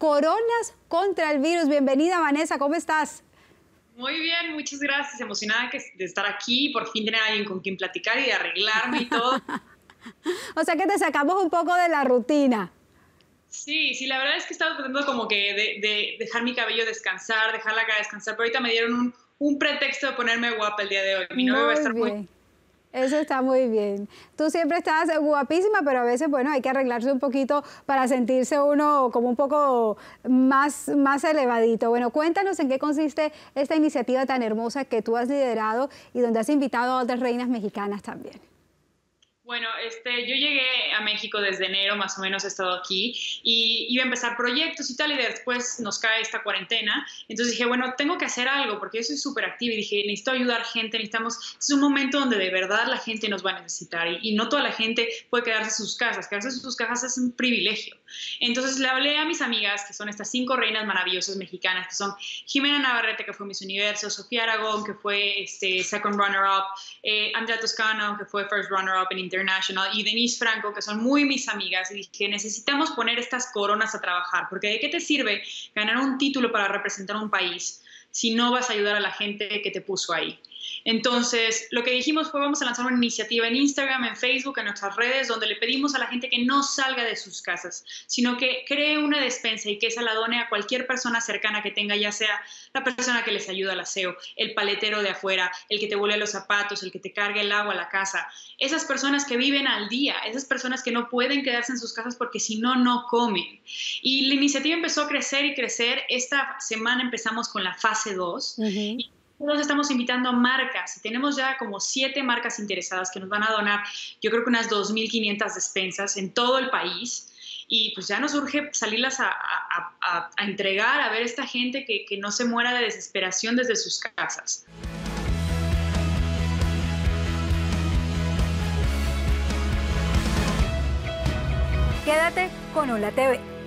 Coronas contra el virus. Bienvenida, Vanessa, ¿cómo estás? Muy bien, muchas gracias. Emocionada de estar aquí, por fin tener a alguien con quien platicar y de arreglarme y todo. O sea que te sacamos un poco de la rutina. Sí, la verdad es que he estado tratando como que de dejar mi cabello descansar, dejar la cara descansar, pero ahorita me dieron un pretexto de ponerme guapa el día de hoy. Mi novio va a estar muy... Eso está muy bien. Tú siempre estás guapísima, pero a veces, bueno, hay que arreglarse un poquito para sentirse uno como un poco más elevadito. Bueno, cuéntanos en qué consiste esta iniciativa tan hermosa que tú has liderado y donde has invitado a otras reinas mexicanas también. Bueno, yo llegué a México desde enero, más o menos he estado aquí, y iba a empezar proyectos y tal, y después nos cae esta cuarentena. Entonces dije, bueno, tengo que hacer algo, porque yo soy súper activa, y dije, necesito ayudar gente, necesitamos... Es un momento donde de verdad la gente nos va a necesitar, y no toda la gente puede quedarse en sus casas. Quedarse en sus casas es un privilegio. Entonces le hablé a mis amigas, que son estas 5 reinas maravillosas mexicanas, que son Ximena Navarrete, que fue Miss Universo, Sofía Aragón, que fue Second Runner-Up, Andrea Toscano, que fue First Runner-Up en Inter, y Denisse Franco, que son muy mis amigas, y dije, necesitamos poner estas coronas a trabajar, porque ¿de qué te sirve ganar un título para representar un país si no vas a ayudar a la gente que te puso ahí? Entonces, lo que dijimos fue, vamos a lanzar una iniciativa en Instagram, en Facebook, en nuestras redes, donde le pedimos a la gente que no salga de sus casas, sino que cree una despensa y que esa la done a cualquier persona cercana que tenga, ya sea la persona que les ayuda al aseo, el paletero de afuera, el que te vuele los zapatos, el que te cargue el agua a la casa. Esas personas que viven al día, esas personas que no pueden quedarse en sus casas porque si no, no comen. Y la iniciativa empezó a crecer y crecer. Esta semana empezamos con la fase 2. Nosotros estamos invitando a marcas y tenemos ya como 7 marcas interesadas que nos van a donar, yo creo que unas 2.500 despensas en todo el país. Y pues ya nos urge salirlas a entregar, a ver a esta gente que no se muera de desesperación desde sus casas. Quédate con ¡HOLA! TV.